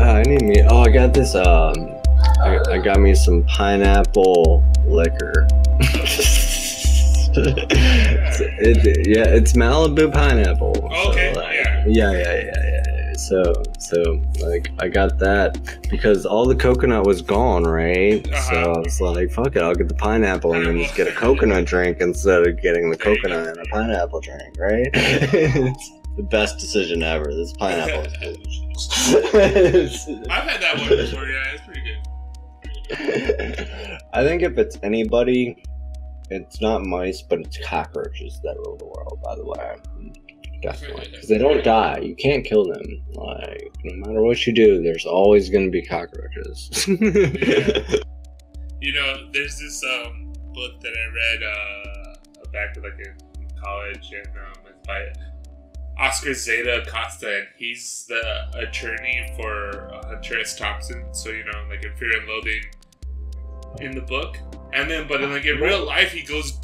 I need me. Oh, I got this. I got me some pineapple liquor. it's Malibu pineapple. Okay. So, like, yeah. So like I got that because all the coconut was gone, right? So I was like, fuck it, I'll get the pineapple and then just get a coconut drink instead of getting the coconut and a pineapple drink, right? It's the best decision ever. This pineapple is delicious. I've had that one before. Yeah, it's pretty good. I think if it's anybody, it's not mice, but it's cockroaches that rule the world, by the way. Definitely. Because they don't die. You can't kill them. Like, no matter what you do, there's always going to be cockroaches. Yeah. You know, there's this book that I read back like in college, and it's by Oscar Zeta Acosta, and he's the attorney for Hunter S. Thompson. So, you know, like in Fear and Loathing in the book. And then, but then, like in real life, he goes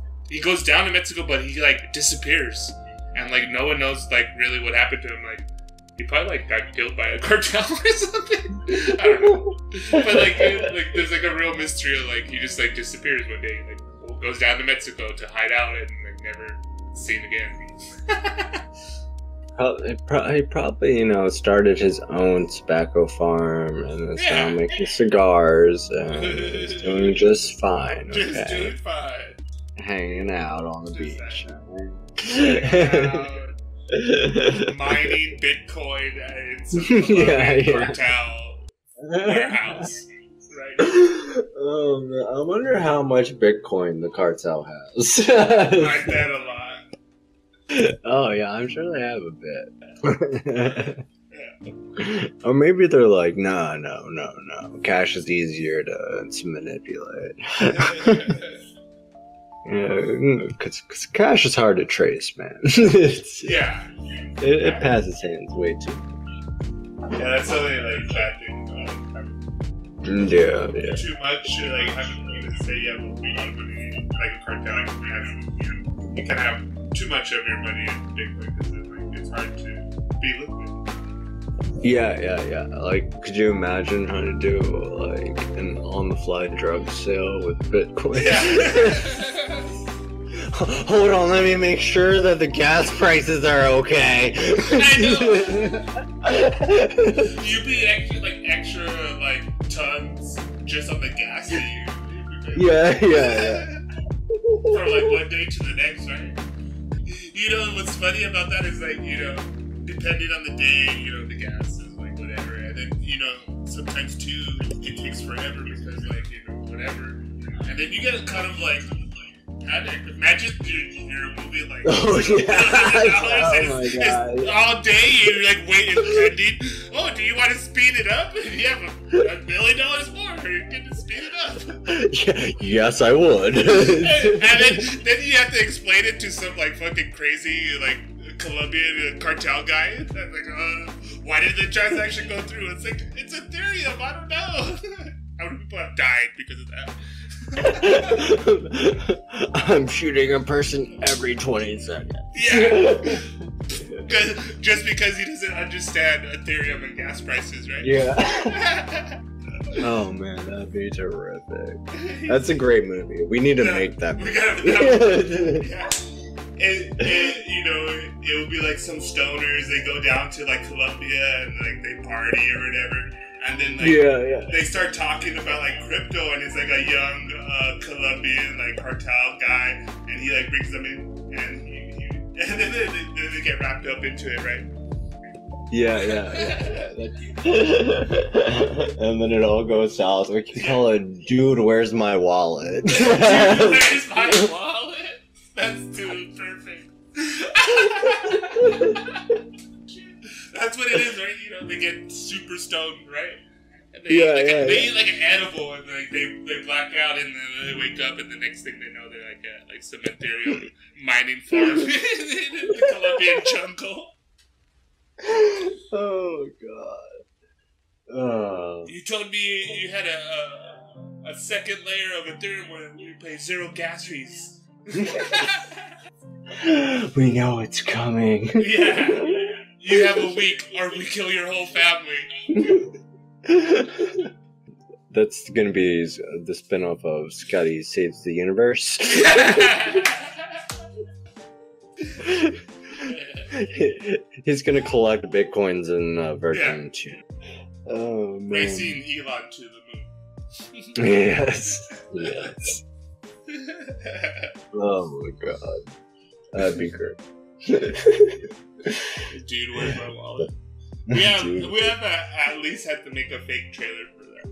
down to Mexico, but he like disappears, and like no one knows like really what happened to him. Like he probably like got killed by a cartel or something. I don't know. But like, it, like there's like a real mystery of like he just like disappears one day, like goes down to Mexico to hide out and like never seen again. He probably, you know, started his own tobacco farm and is now making cigars and is doing just fine. Okay? Just doing fine. Hanging out on the beach. Mining Bitcoin in some cartel warehouse. Right. I wonder how much Bitcoin the cartel has. I bet a lot. Oh yeah, I'm sure they have a bit. Yeah. Or maybe they're like, no. Cash is easier to manipulate. Yeah, cause cash is hard to trace, man. It passes hands way too much. Yeah, that's something like tracking. Yeah. Too much. Like having you say you have a lot of money, like a cartel, you can have too much of your money in Bitcoin because like, it's hard to be liquid. Yeah. Like, could you imagine how to do like an on-the-fly drug sale with Bitcoin? Yeah. Hold on, let me make sure that the gas prices are okay. I know. You'd be extra tons just on the gas that you. Yeah. From like one day to the next, right? You know, what's funny about that is, like, you know, depending on the day, you know, the gas is, like, whatever. And then, you know, sometimes, too, it takes forever because, like, you know, whatever. And then you get a kind of, like panic. Imagine you're a movie, like, $1,000 all day, and you're, like, waiting. Oh, do you want to speed it up? If you have $1 million more, you're going to speed it up. Yeah, yes, I would. and then you have to explain it to some like fucking crazy like Colombian cartel guy. That's like, why did the transaction go through? It's like it's Ethereum. I don't know. How many people have died because of that? I'm shooting a person every 20 seconds. Yeah. Just because he doesn't understand Ethereum and gas prices, right? Yeah. Oh man, that'd be terrific. That's a great movie. We need to make that movie. Yeah. And you know, it would be like some stoners, they go down to like Colombia and like they party or whatever. And then like they start talking about like crypto and it's like a young Colombian like cartel guy and he like brings them in and then they get wrapped up into it, right? Yeah. And then it all goes south. We can call it, dude, where's my wallet? Dude, where's my wallet? That's too perfect. That's what it is, right? You know, they get super stoned, right? And they eat like an edible, and like they black out, and then they wake up, and the next thing they know, they're like some ethereal mining farm in the Colombian jungle. Oh god! You told me you had a second layer of Ethereum where you play zero gas fees. We know it's coming. Yeah, you have a week, or we kill your whole family. That's going to be the spinoff of Scotty Saves the Universe. He's going to collect Bitcoins in version 2. Oh, man. Racing Elon to the moon. Yes. Yes. Oh, my God. That'd be great. Dude, where's my wallet? At least had to make a fake trailer for that.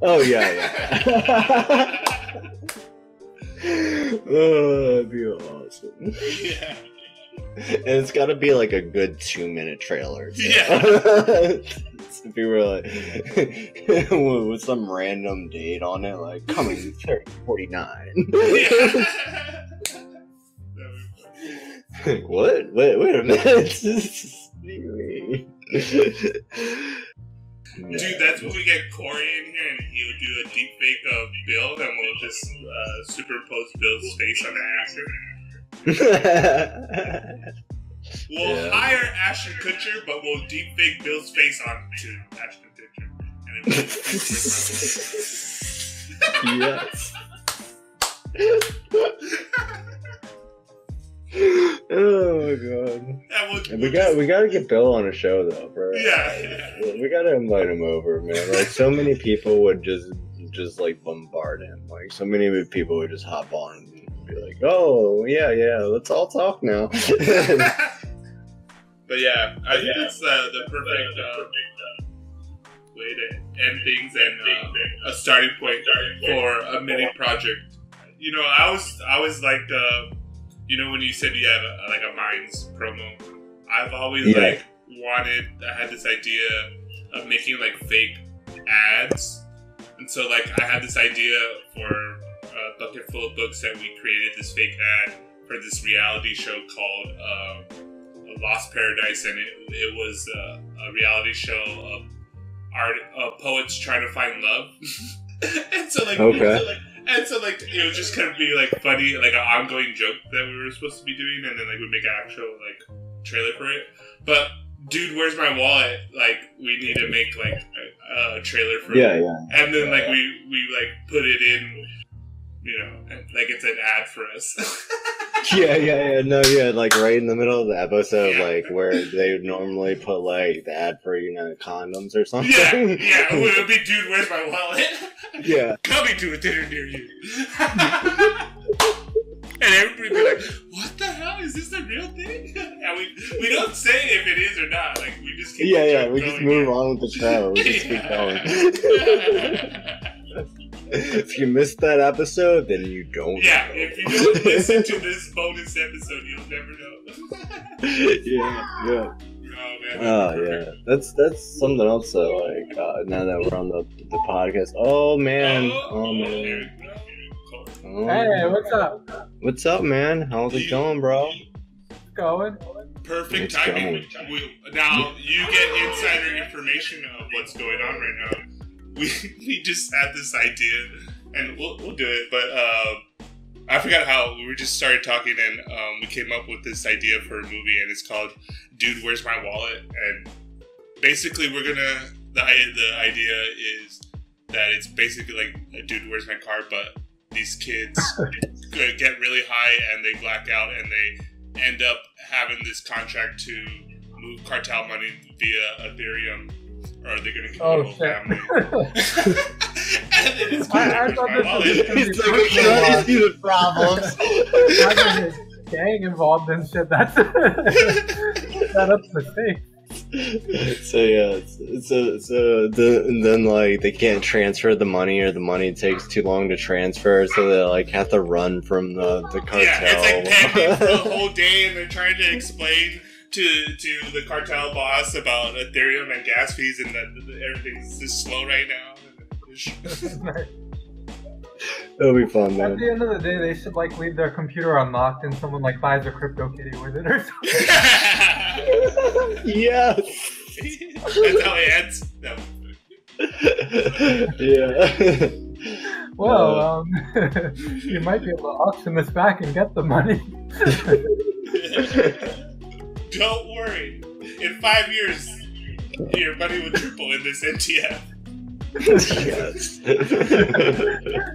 Oh, yeah. Oh, that'd be awesome. Yeah. And it's got to be like a good 2-minute trailer. So. Yeah. If you were like, with some random date on it, like coming 3049. Yeah. What? Wait a minute. Dude, that's when we get Corey in here and he would do a deep fake of Bill, and we'll just superimpose Bill's face on Ashton. We'll hire Ashton Kutcher, but we'll deep fake Bill's face onto Ashton Kutcher. And then yes. Oh my God! Yeah, we gotta get Bill on a show though, bro. Yeah. We gotta invite him over, man. Like so many people would just like bombard him. Like so many people would just hop on and be like, "Oh yeah, let's all talk now." But yeah, I think it's the perfect way to end things and a starting point for a mini project. You know, I was like the. You know when you said you had a Minds promo? I've always I had this idea of making like fake ads. And so I had this idea for a bucket full of books that we created this fake ad for this reality show called Lost Paradise. And it was a reality show of art, poets trying to find love. And so it would just kind of be funny, an ongoing joke that we were supposed to be doing, and then we'd make an actual trailer for it. But dude, where's my wallet? We need to make a trailer for it. Yeah. And then we put it in, you know, and, it's an ad for us. Right in the middle of the episode, where they normally put the ad for condoms or something. Yeah, it would be dude, where's my wallet? Yeah. Coming to a dinner near you. And everybody be like, what the hell? Is this the real thing? And we don't say if it is or not. We just keep we just move on with the show. We just keep going. If you missed that episode, then you don't know. If you don't listen to this bonus episode, you'll never know. Yeah. That's something else though, now that we're on the podcast. Oh man. Hey, what's up? What's up, man? How's it going, bro? It's going. Perfect timing. Now you get insider information of what's going on right now. We just had this idea, and we'll do it, but I forgot how. We just started talking, and we came up with this idea for a movie, and it's called Dude, Where's My Wallet? And basically the idea is that it's basically like Dude, Where's My Car? But these kids get really high, and they black out, and they end up having this contract to move cartel money via Ethereum. Or are they going to kill the whole family? And it's I thought this was going to be the problems. I got this gang involved in shit. That's that's the thing. So yeah, then they can't transfer the money, or the money takes too long to transfer, so they have to run from the cartel. Yeah, it's panicking for the whole day, and they're trying to explain to the cartel boss about Ethereum and gas fees, and that everything's just slow right now. It'll be fun, man. At the end of the day, they should leave their computer unlocked, and someone buys a crypto kitty with it or something. Yes. That's how it ends. No. Yeah. Well, you might be able to auction this back and get the money. Don't worry. In 5 years, your money will triple in this NTF. Yes.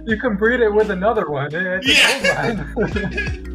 You can breed it with another one. It's yeah.